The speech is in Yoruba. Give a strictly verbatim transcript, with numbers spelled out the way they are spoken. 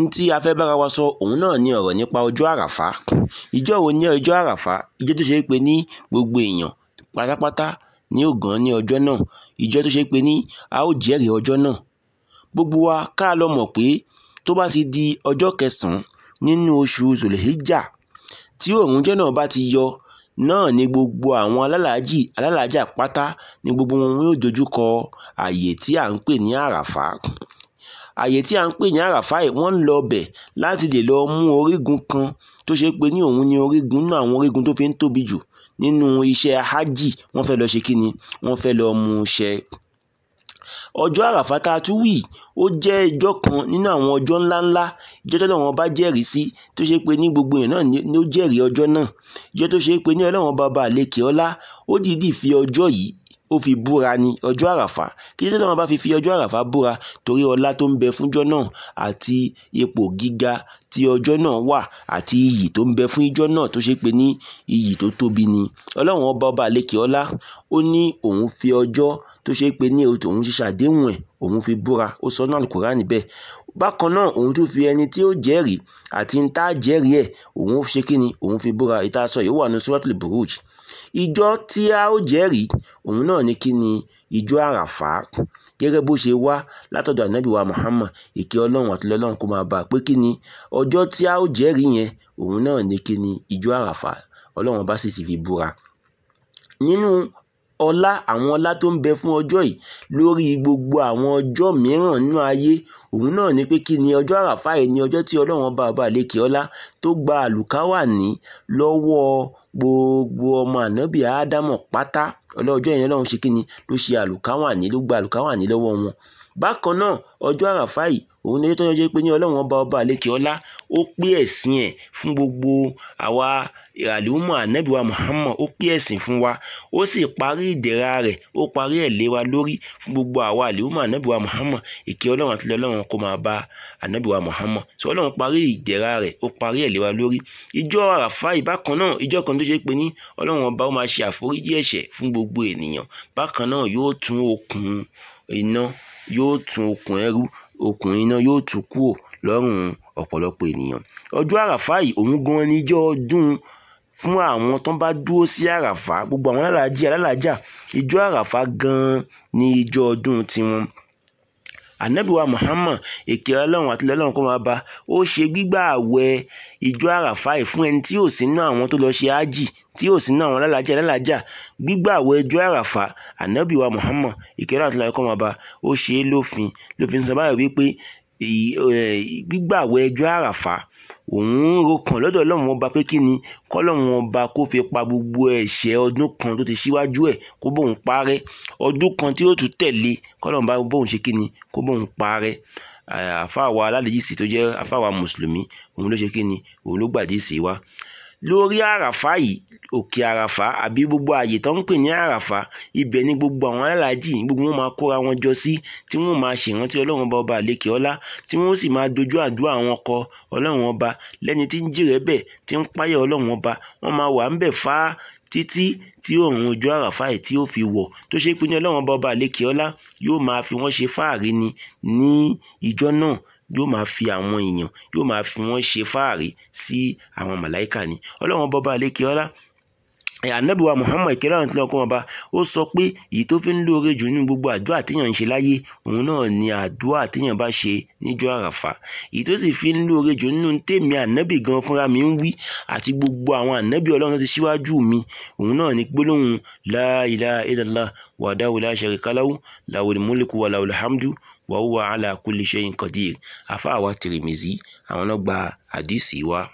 ntí a fẹ́ bára wa sọ òun náà ní ọ̀rọ̀ nípa ọjọ́ àràfá. Ìjọ́ wo ni ọjọ́ àràfá? Ìjọ́ tó ṣe pé ní gbogbo èèyàn pátápátá ní ògàn ní ọjọ́ náà. Ìjọ́ tó ṣe pé ní a ó jẹ́rìí ọjọ́ náà. Gbogbo wa ká lọ mọ̀ pé tó bá ti di ọjọ́ kẹsàn-án nínú oṣù Zulhijja tí òòrùn jọ́ náà bá ti yọ, náà ni gbogbo àwọn alálàájì alálàájà pátá ni gbogbo wọn yóò dojúkọ àyè tí à ń pè ní àràfá. Àyè tí à ń pè ní àràfá yìí wọ́n ń lọ bẹ̀ láti lè lọ mú orígun kan tó ṣe pé ní òun ni orígun náà, àwọn orígun tó fi ń tóbi jù nínú iṣẹ́ hajj. Wọ́n fẹ́ lọ ṣe kí ni? Wọ́n fẹ́ lọ mú ṣẹ. Ọjọ́ àràfá tá a tún wí ó jẹ́ ọjọ́ kan nínú àwọn ọjọ́ ńláńlá, ìjọ tó lọ́wọ́n bá jẹ́rìí sí, tó ṣe pé ní gbogbo èèyàn náà ni ó jẹ́rìí ọjọ́ náà. Ìjọ tó ṣe pé ní Ọlọ́run bàbá àlékè ọlá ó dìídì fi ọjọ́ yìí ó fi búra ni, ọjọ́ àràfá. Kí ló máa bá fi fi ọjọ́ àràfá búra? Torí ọlá tó ń bẹ fúnjọ́ náà àti ipò gíga tí ọjọ́ náà wà àti iyì tó ń bẹ fún ijọ́ náà tó ṣe pé ní iyì tó tóbi ni. Ọlọ́run ọba ọba àlékè ọlá ó ní òun fi ọjọ́ tó ṣe pé ní òun ṣe ṣàdéhùn ẹ̀ òun fi búra, ó sọ náà Al-Kùránì bẹ́ẹ̀. Bákan náà òun tún fi ẹni tí ó jẹ́rìí àti ń tá jẹ́rìí ẹ̀ òun ṣe kí ni? Òun fi búra. Ìta sọ yìí wà ní Suratul Buruj. Ìjọ tí a ó jẹ́rìí òun náà ni kí ni? Ìjọ àràfá. Gẹ́gẹ́ bó ṣe wá látọ̀dọ̀ ànábì wa Muhammad ìkẹ́ Ọlọ́run àti Ọlọ́run kó máa bá a pé kí ni? Ọjọ́ tí a ó jẹ́rìí yẹn òun náà ni kí ni? Ìjọ àràfá. Ọlọ́run bá sì ti fi búra. Nínú ọlá, àwọn ọlá tó ń bẹ fún ọjọ́ yìí lórí gbogbo àwọn ọjọ́ mìíràn nínú ayé, òun náà ni pé kí ni? Ọjọ́ àràfá yìí ni ọjọ́ tí Ọlọ́run bàbá lékè ọlá tó gba àlùkáwàní lọ́wọ́ gbogbo ọmọ ànábì Ádámọ̀ pátá. Ọlọ́jọ́ yẹn Ọlọ́run ṣe kí ni? Ló ṣe àlùkáwàní, ló gba àlùkáwàní lọ́wọ́ wọn. Bákan náà ọjọ́ àràfá yìí òun ni tó jẹ́ pé ní Ọlọ́run ọba ọba àlékè ọlá ó pé ẹ̀sìn ẹ̀ fún gbogbo àwa àlùmọ̀ ànábì wa Muhammad, ó pé ẹ̀sìn fún wa, ó sì parí ìdẹ̀ra rẹ̀, ó parí ẹ̀ lé wa lórí fún gbogbo àwa àlùmọ̀ ànábì wa Muhammad ìkẹ́ Ọlọ́run àti Ọlọ́run kó máa bá ànábì wa Muhammad. Sọ Ọlọ́run parí ìdẹ̀ra rẹ̀, ó parí ẹ̀ lé wa lórí. Ìjọ àràfá yìí bákan náà ìjọ kan tó ṣe pé ní Ọlọ́run ọba ó máa ṣe àforíjì ẹ̀ṣẹ̀ fún gbogbo ènìyàn. Bákan náà yóò tún okùn iná, yóò tún okùn ẹrú okùn iná yóò tún kúrò lọ́rùn ọ̀pọ̀lọpọ̀ ènìyàn. Ọjọ́ àràfá yìí òun gan ni ijọ́ ọdún fún àwọn tó ń bá dúró sí àràfá. Gbogbo àwọn alálàájì alálàájà ijọ́ àràfá gan ni ijọ́ ọdún tiwọn. Ànábì wa Muhammad ìkẹ́ Ọlọ́run àti Ọlọ́run kó máa bá, ó ṣe gbígbà àwẹ̀ ìjọ àràfá yìí fún ẹni tí ò sí nínú àwọn tó lọ ṣe ájì, tí ò sí nínú àwọn alálàájì alálàájà. Gbígbà àwẹ̀ ìjọ àràfá Ànábì wa Muhammad ìkẹ́ Ọlọ́run àti Ọlọ́run kó máa bá, ó ṣe é lófin lófin sọ báyìí wípé gbígbà àwẹ̀ ọjọ́ àràfá òun rọ̀ kàn lọ́dọ̀ Ọlọ́run ọba pé kí ni? Kọ́lọ́run ọba kó fi pa gbogbo ẹ̀ṣẹ̀ ọdún kan tó ti ṣíwájú ẹ̀ kó bóun parẹ́, ọdún kan tí ó tún tẹ̀lé kọ́lọ́run bá bóun ṣe kí ni? Kó bóun parẹ́. Àfáà wa aládìísì tó jẹ́ àfáà wa mùsùlùmí òun ló ṣe kí ni? Òun ló gbàdísì wa lórí àràfá yìí. Òkè àràfá àbí gbogbo àyè tó ń pè ní àràfá, ibẹ̀ ni gbogbo àwọn alálàájì gbogbo wọn máa kóra wọn jọ sí, tí wọ́n máa ṣèrántí Ọlọ́run ọba ọba àlékè ọlá, tí wọ́n sì máa dojú àdúrà wọn kọ Ọlọ́run ọba lẹ́ni tí ń jìrẹ́ bẹ̀, tí ń páyà Ọlọ́run ọba. Wọ́n máa wà ń bẹ̀ fá títí tí òòrùn ọjọ́ àràfá yìí tí ó fi wọ̀, tó ṣe pé ní Ọlọ́run ọba ọba àlékè ọlá yóò máa fi wọ́n ṣe fáàrí ni ní ìjọ náà, yóò máa fi àwọn èèyàn yóò máa fi wọ́n ṣe fáàrí sí àwọn màláíkà ni. Ọlọ́run ọba ọba àlékè ọlá Ànábì wa Muhammad ìkẹ́ Ọlọ́run àti Ọlọ́run kó máa bá, ó sọ pé èyí tó fi ń lóore jù nínú gbogbo àdúrà téèyàn ń ṣe láyé òun náà ni àdúrà téèyàn bá ṣe níjọ́ àràfá. Èyí tó sì fi ń lóore jù nínú tèmi ànábì gan fúnra mi ń wí àti gbogbo àwọn ànábì Ọlọ́run tó ti ṣíwájú mi, òun náà ni gbólóhùn la ilaha illallah wahdahu la sharika lahu lahul mulku wa lahul hamdu wa huwa ala kulli shay'in qadir. Àfáà wa Tirmidhi àwọn náà gba hadisi wa.